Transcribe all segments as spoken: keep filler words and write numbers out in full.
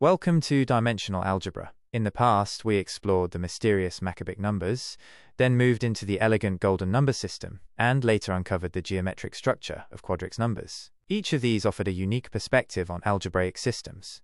Welcome to Dimensional Algebra. In the past, we explored the mysterious Maccabeck numbers, then moved into the elegant golden number system, and later uncovered the geometric structure of quadric numbers. Each of these offered a unique perspective on algebraic systems.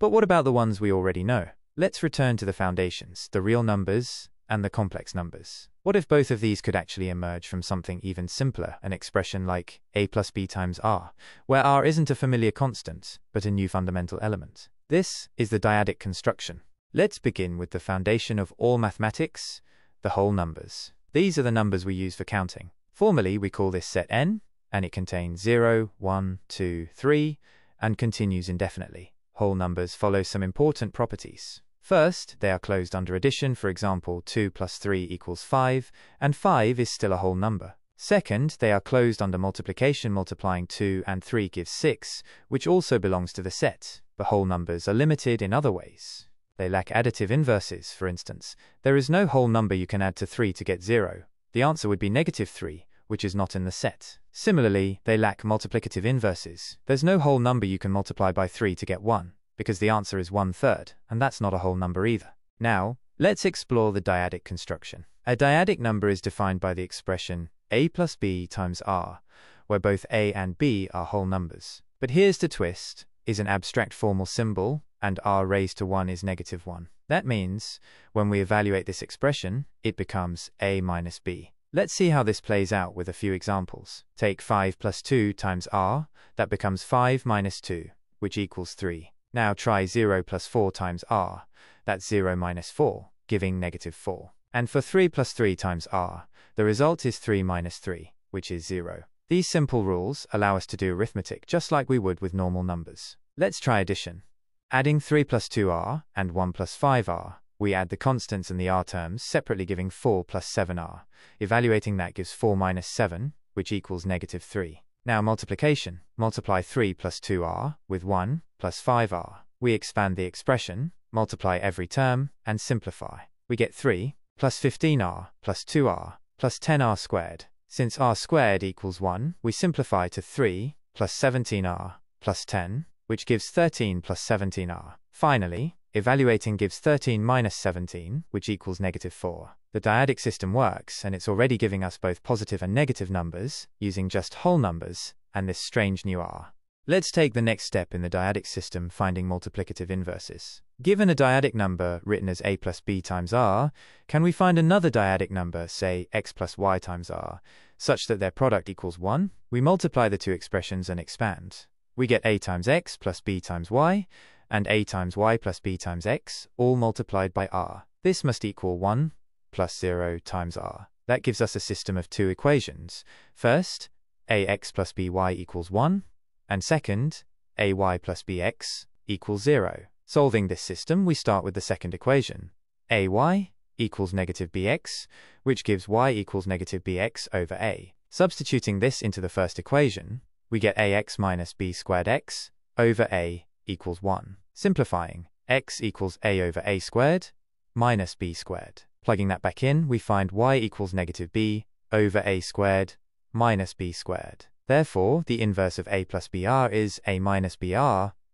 But what about the ones we already know? Let's return to the foundations, the real numbers and the complex numbers. What if both of these could actually emerge from something even simpler, an expression like a plus b times r, where r isn't a familiar constant, but a new fundamental element? This is the dyadic construction. Let's begin with the foundation of all mathematics, the whole numbers. These are the numbers we use for counting. Formally, we call this set N, and it contains zero, one, two, three, and continues indefinitely. Whole numbers follow some important properties. First, they are closed under addition, for example, two plus three equals five, and five is still a whole number. Second, they are closed under multiplication, multiplying two and three gives six, which also belongs to the set. The whole numbers are limited in other ways. They lack additive inverses, for instance. There is no whole number you can add to three to get zero. The answer would be negative three, which is not in the set. Similarly, they lack multiplicative inverses. There's no whole number you can multiply by three to get one, because the answer is one third, and that's not a whole number either. Now, let's explore the dyadic construction. A dyadic number is defined by the expression a plus b times r, where both a and b are whole numbers. But here's the twist. Is an abstract formal symbol, and r raised to one is negative one. That means, when we evaluate this expression, it becomes a minus b. Let's see how this plays out with a few examples. Take five plus two times r, that becomes five minus two, which equals three. Now try zero plus four times r, that's zero minus four, giving negative four. And for three plus three times r, the result is three minus three, which is zero. These simple rules allow us to do arithmetic just like we would with normal numbers. Let's try addition. Adding three plus two r and one plus five r, we add the constants and the r terms separately, giving four plus seven r. Evaluating that gives four minus seven, which equals negative three. Now multiplication. Multiply three plus two r with one plus five r. We expand the expression, multiply every term, and simplify. We get three plus fifteen r plus two r plus ten r squared. Since r squared equals one, we simplify to three plus seventeen r plus ten, which gives thirteen plus seventeen r. Finally, evaluating gives thirteen minus seventeen, which equals negative four. The dyadic system works, and it's already giving us both positive and negative numbers, using just whole numbers and this strange new r. Let's take the next step in the dyadic system, finding multiplicative inverses. Given a dyadic number written as a plus b times r, can we find another dyadic number, say x plus y times r, such that their product equals one? We multiply the two expressions and expand. We get a times x plus b times y, and a times y plus b times x, all multiplied by r. This must equal one plus zero times r. That gives us a system of two equations. First, ax plus by equals one, and second, ay plus bx equals zero. Solving this system, we start with the second equation, ay equals negative bx, which gives y equals negative bx over a. Substituting this into the first equation, we get ax minus b squared x over a equals one. Simplifying, x equals a over a squared minus b squared. Plugging that back in, we find y equals negative b over a squared minus b squared. Therefore, the inverse of a plus br is a minus br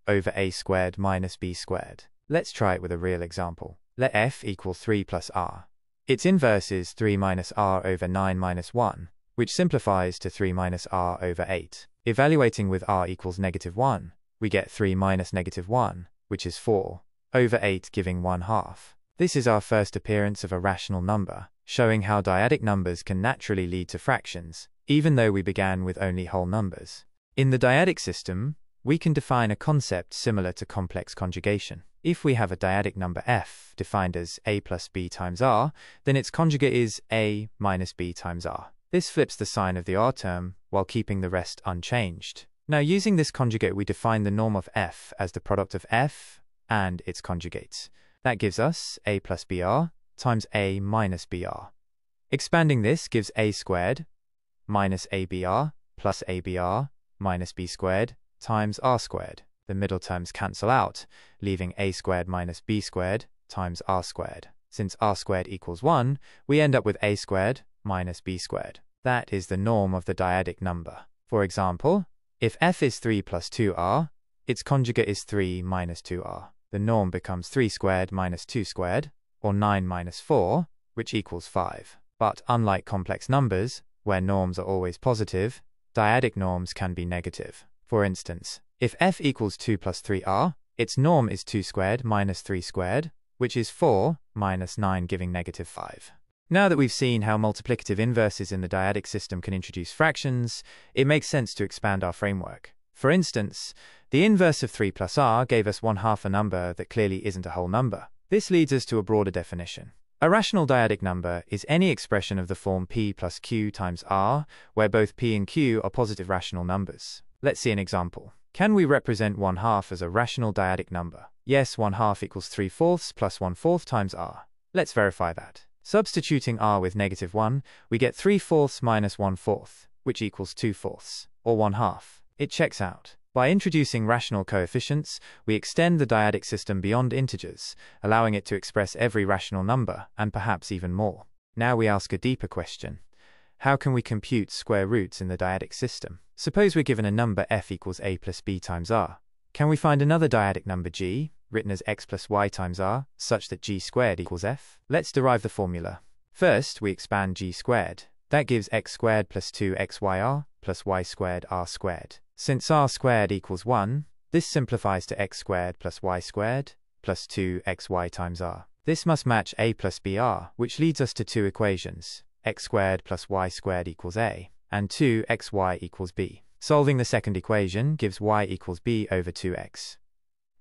over a squared minus b squared. Let's try it with a real example. Let f equal three plus r. Its inverse is three minus r over nine minus one, which simplifies to three minus r over eight. Evaluating with r equals negative one, we get three minus negative one, which is four, over eight, giving one half. This is our first appearance of a rational number, showing how dyadic numbers can naturally lead to fractions, even though we began with only whole numbers. In the dyadic system, we can define a concept similar to complex conjugation. If we have a dyadic number f defined as a plus b times r, then its conjugate is a minus b times r. This flips the sign of the r term while keeping the rest unchanged. Now, using this conjugate, we define the norm of f as the product of f and its conjugates. That gives us a plus br times a minus br. Expanding this gives a squared minus abr plus abr minus b squared times r squared. The middle terms cancel out, leaving a squared minus b squared times r squared. Since r squared equals one, we end up with a squared minus b squared. That is the norm of the dyadic number. For example, if f is three plus two r, its conjugate is three minus two r. the norm becomes three squared minus two squared, or nine minus four, which equals five. But unlike complex numbers, where norms are always positive, dyadic norms can be negative. For instance, if f equals two plus three r, its norm is two squared minus three squared, which is four minus nine, giving negative five. Now that we've seen how multiplicative inverses in the dyadic system can introduce fractions, it makes sense to expand our framework. For instance, the inverse of three plus r gave us one half a number that clearly isn't a whole number. This leads us to a broader definition. A rational dyadic number is any expression of the form p plus q times r, where both p and q are positive rational numbers. Let's see an example. Can we represent one half as a rational dyadic number? Yes, one half equals three fourths plus one fourth times r. Let's verify that. Substituting r with negative one, we get three fourths minus one fourth, which equals two fourths, or one half. It checks out. By introducing rational coefficients, we extend the dyadic system beyond integers, allowing it to express every rational number, and perhaps even more. Now we ask a deeper question. How can we compute square roots in the dyadic system? Suppose we're given a number f equals a plus b times r. Can we find another dyadic number g, written as x plus y times r, such that g squared equals f? Let's derive the formula. First, we expand g squared. That gives x squared plus two x y r plus y squared r squared. Since r squared equals one, this simplifies to x squared plus y squared plus two x y times r. This must match a plus br, which leads us to two equations, x squared plus y squared equals a, and two x y equals b. Solving the second equation gives y equals b over two x.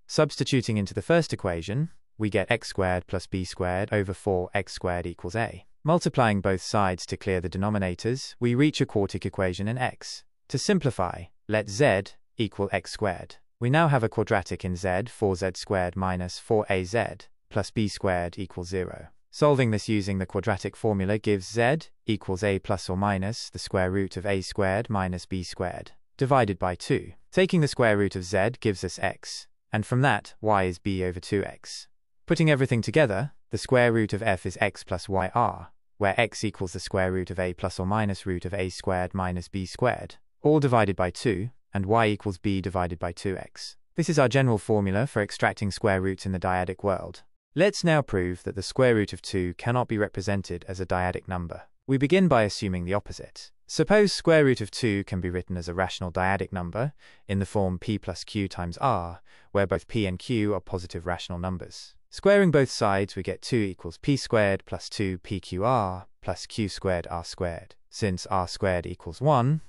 Substituting into the first equation, we get x squared plus b squared over four x squared equals a. Multiplying both sides to clear the denominators, we reach a quartic equation in x. To simplify, let z equal x squared. We now have a quadratic in z, four z squared minus four a z plus b squared equals zero. Solving this using the quadratic formula gives z equals a plus or minus the square root of a squared minus b squared, divided by two. Taking the square root of z gives us x, and from that, y is b over two x. Putting everything together, the square root of f is x plus yr, where x equals the square root of a plus or minus root of a squared minus b squared, all divided by two, and y equals b divided by two x. This is our general formula for extracting square roots in the dyadic world. Let's now prove that the square root of two cannot be represented as a dyadic number. We begin by assuming the opposite. Suppose square root of two can be written as a rational dyadic number in the form p plus q times r, where both p and q are positive rational numbers. Squaring both sides, we get two equals p squared plus two p q r plus q squared r squared. Since r squared equals one,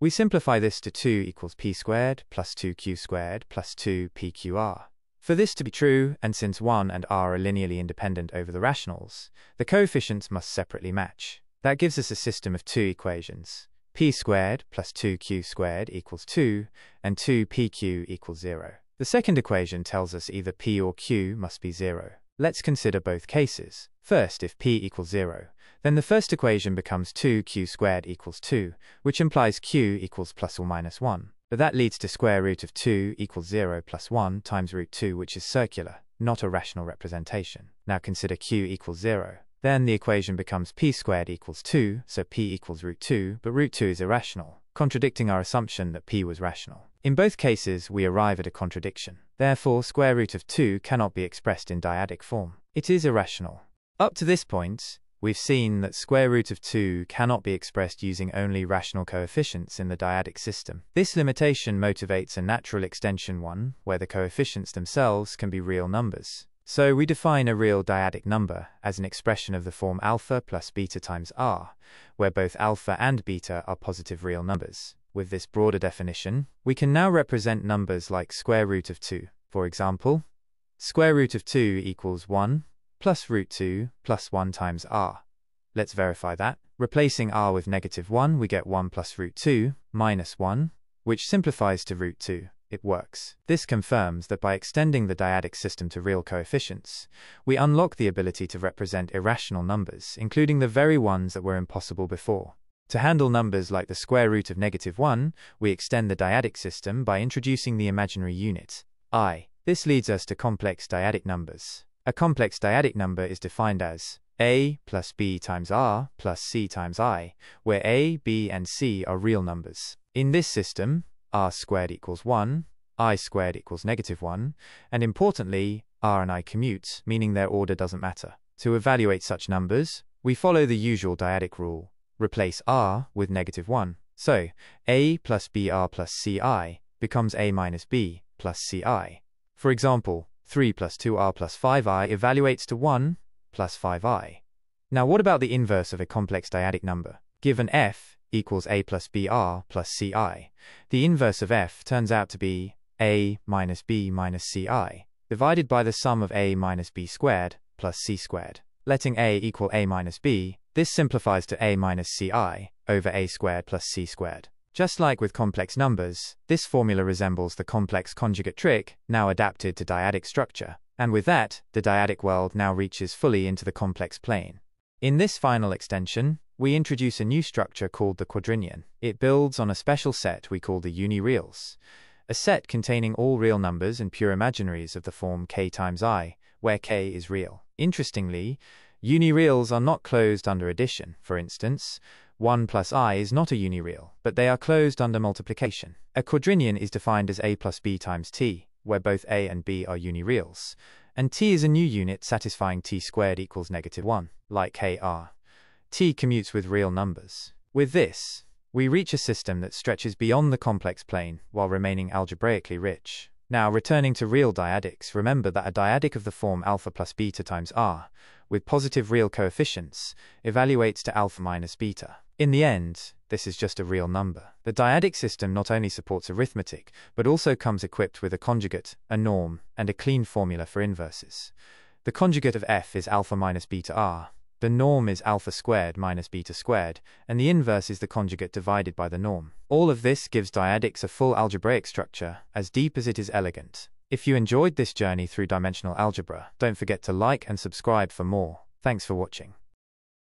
we simplify this to two equals p squared plus two q squared plus two p q r. For this to be true, and since one and r are linearly independent over the rationals, the coefficients must separately match. That gives us a system of two equations, p squared plus two q squared equals two, and two p q equals zero. The second equation tells us either p or q must be zero. Let's consider both cases. First, if p equals zero, then the first equation becomes two q squared equals two, which implies q equals plus or minus one. But that leads to square root of two equals zero plus one times root two, which is circular, not a rational representation. Now consider q equals zero. Then the equation becomes p squared equals two, so p equals root two, but root two is irrational, contradicting our assumption that p was rational. In both cases, we arrive at a contradiction. Therefore, square root of two cannot be expressed in dyadic form. It is irrational. Up to this point, we've seen that square root of two cannot be expressed using only rational coefficients in the dyadic system. This limitation motivates a natural extension one, where the coefficients themselves can be real numbers. So we define a real dyadic number as an expression of the form alpha plus beta times r, where both alpha and beta are positive real numbers. With this broader definition, we can now represent numbers like square root of two. For example, square root of two equals one plus root two plus one times r. Let's verify that. Replacing r with negative one, we get one plus root two minus one, which simplifies to root two. It works. This confirms that by extending the dyadic system to real coefficients, we unlock the ability to represent irrational numbers, including the very ones that were impossible before. To handle numbers like the square root of negative one, we extend the dyadic system by introducing the imaginary unit, I. This leads us to complex dyadic numbers. A complex dyadic number is defined as a plus b times r plus c times I, where a, b, and c are real numbers. In this system, r squared equals one, I squared equals negative one, and importantly, R and I commute, meaning their order doesn't matter. To evaluate such numbers, we follow the usual dyadic rule. Replace R with negative one. So, A plus B R plus C I becomes A minus B plus C I. For example, three plus two R plus five I evaluates to one plus five I. Now what about the inverse of a complex dyadic number? Given F equals A plus B R plus C I, the inverse of F turns out to be A minus B minus C I, divided by the sum of A minus B squared plus C squared. Letting A equal A minus B, this simplifies to A minus C I over A squared plus C squared. Just like with complex numbers, this formula resembles the complex conjugate trick, now adapted to dyadic structure. And with that, the dyadic world now reaches fully into the complex plane. In this final extension, we introduce a new structure called the quadrinion. It builds on a special set we call the unireals, a set containing all real numbers and pure imaginaries of the form k times I, where k is real. Interestingly, unireals are not closed under addition. For instance, one plus I is not a unireal, but they are closed under multiplication. A quadrinion is defined as a plus b times t, where both a and b are unireals, and t is a new unit satisfying t squared equals negative one, like K R. T commutes with real numbers. With this, we reach a system that stretches beyond the complex plane while remaining algebraically rich. Now, returning to real dyadics, remember that a dyadic of the form alpha plus beta times R, with positive real coefficients, evaluates to alpha minus beta. In the end, this is just a real number. The dyadic system not only supports arithmetic, but also comes equipped with a conjugate, a norm, and a clean formula for inverses. The conjugate of F is alpha minus beta R, the norm is alpha squared minus beta squared, and the inverse is the conjugate divided by the norm. All of this gives dyadics a full algebraic structure, as deep as it is elegant. If you enjoyed this journey through dimensional algebra, don't forget to like and subscribe for more. Thanks for watching.